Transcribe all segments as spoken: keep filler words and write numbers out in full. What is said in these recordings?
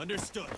Understood.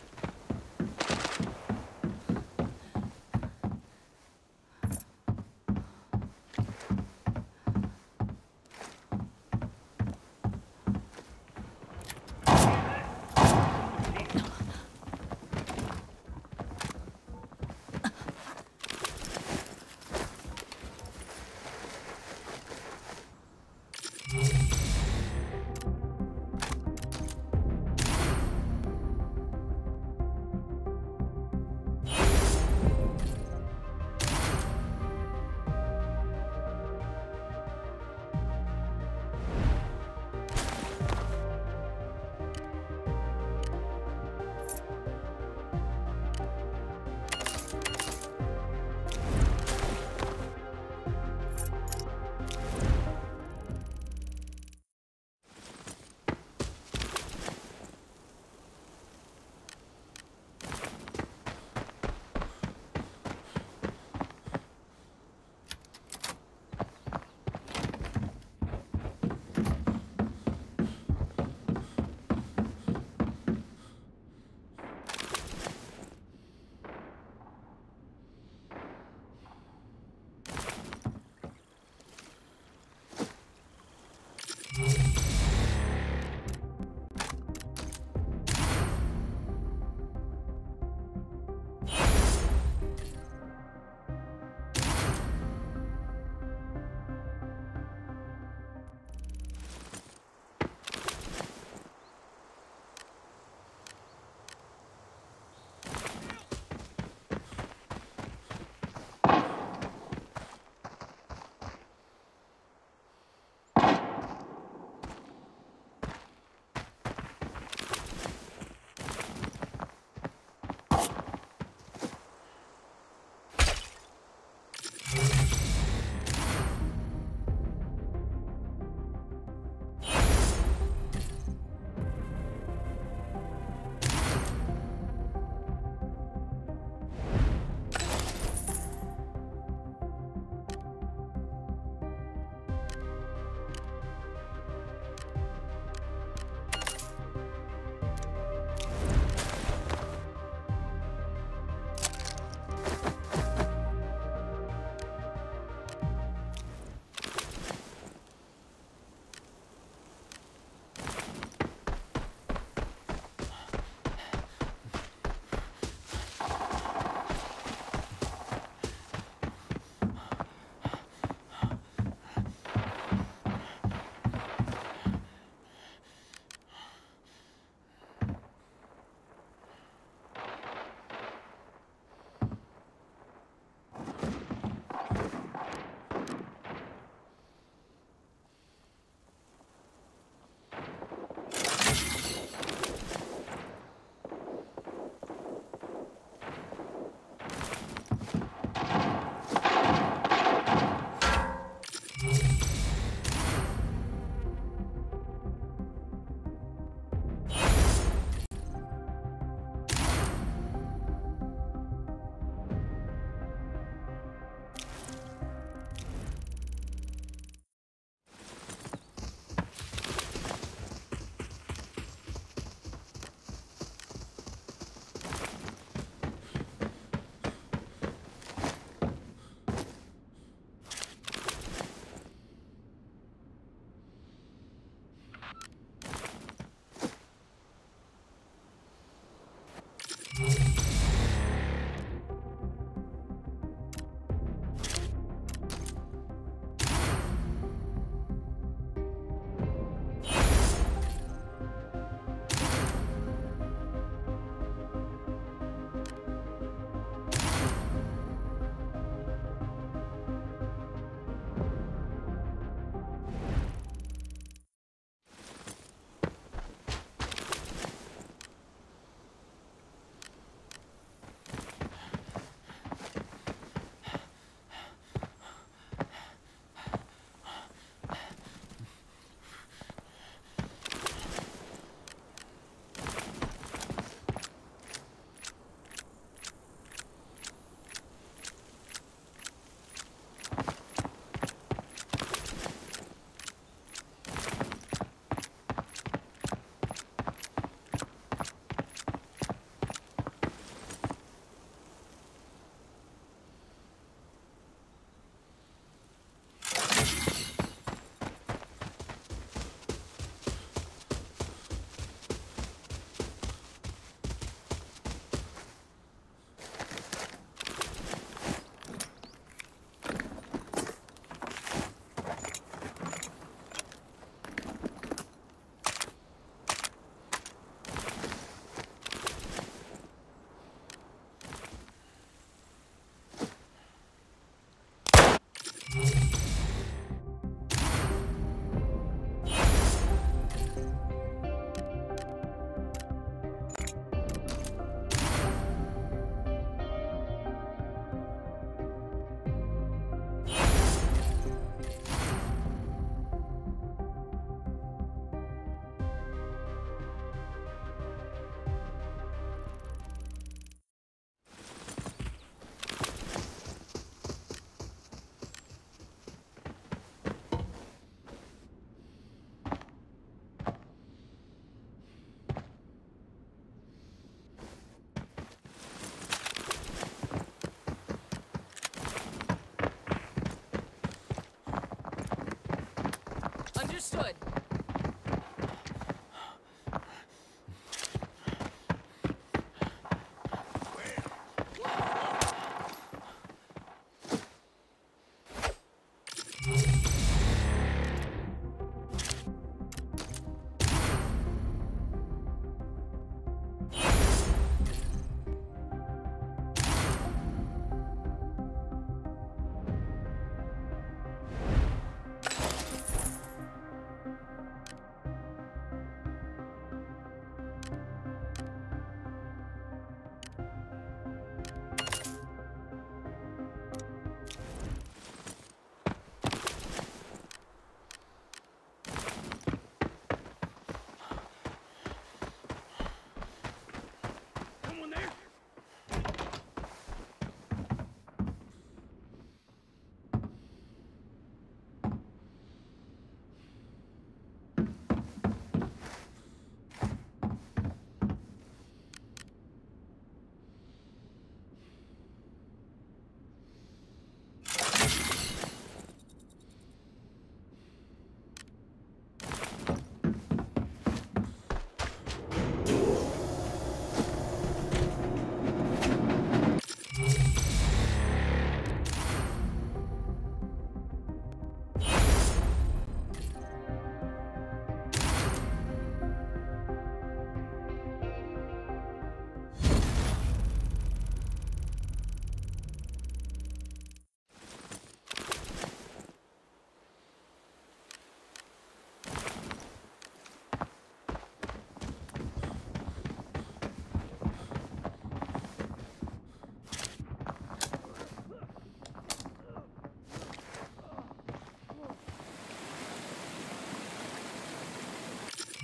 Understood.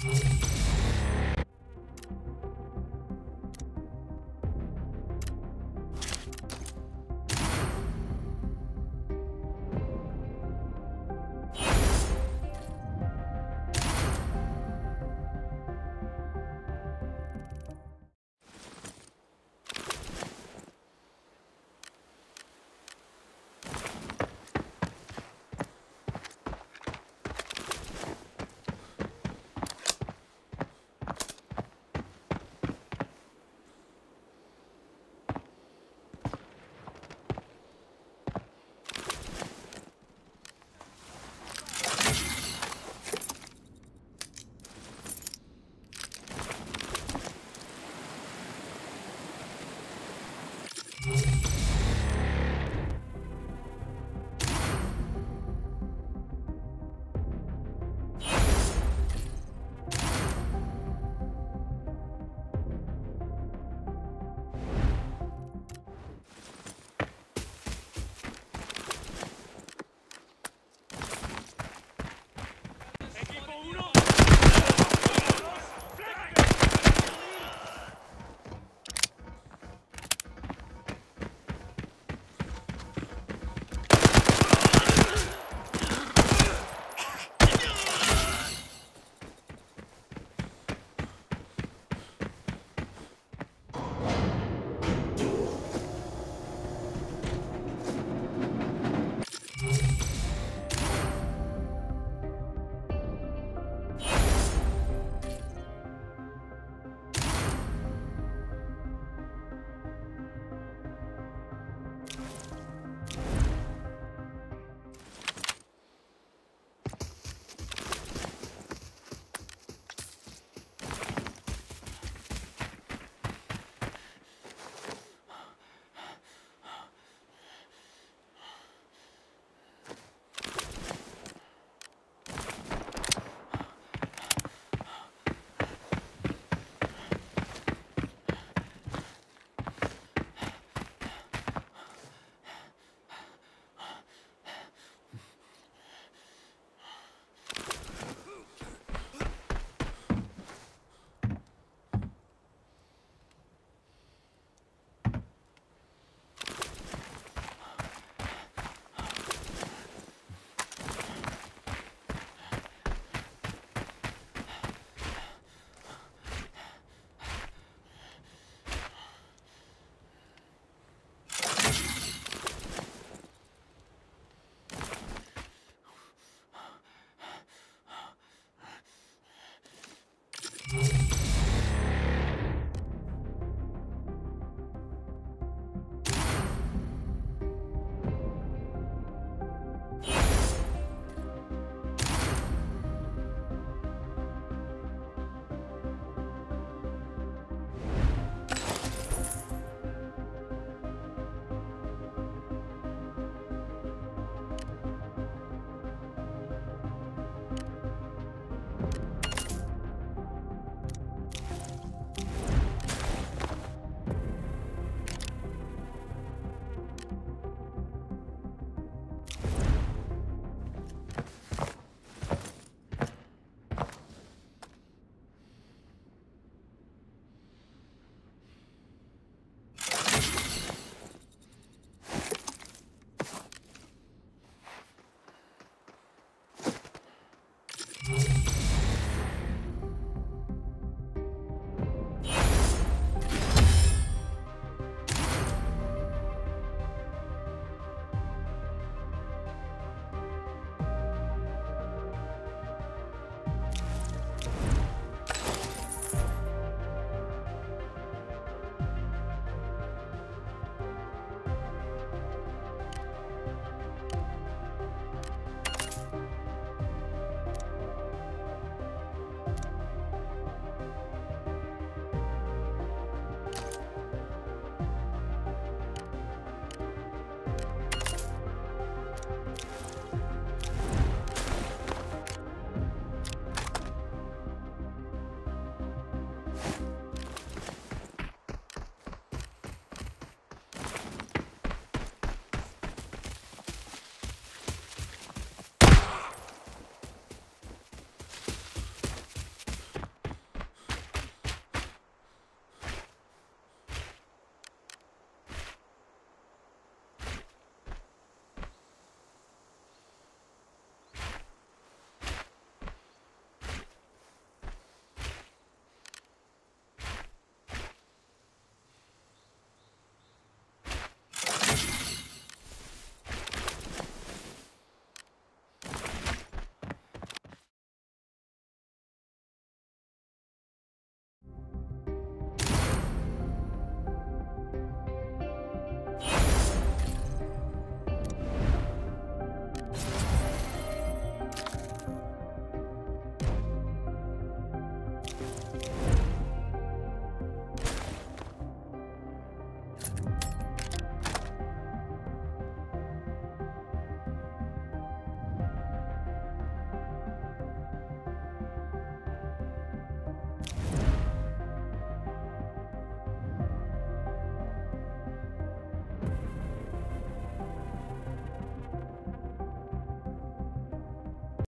You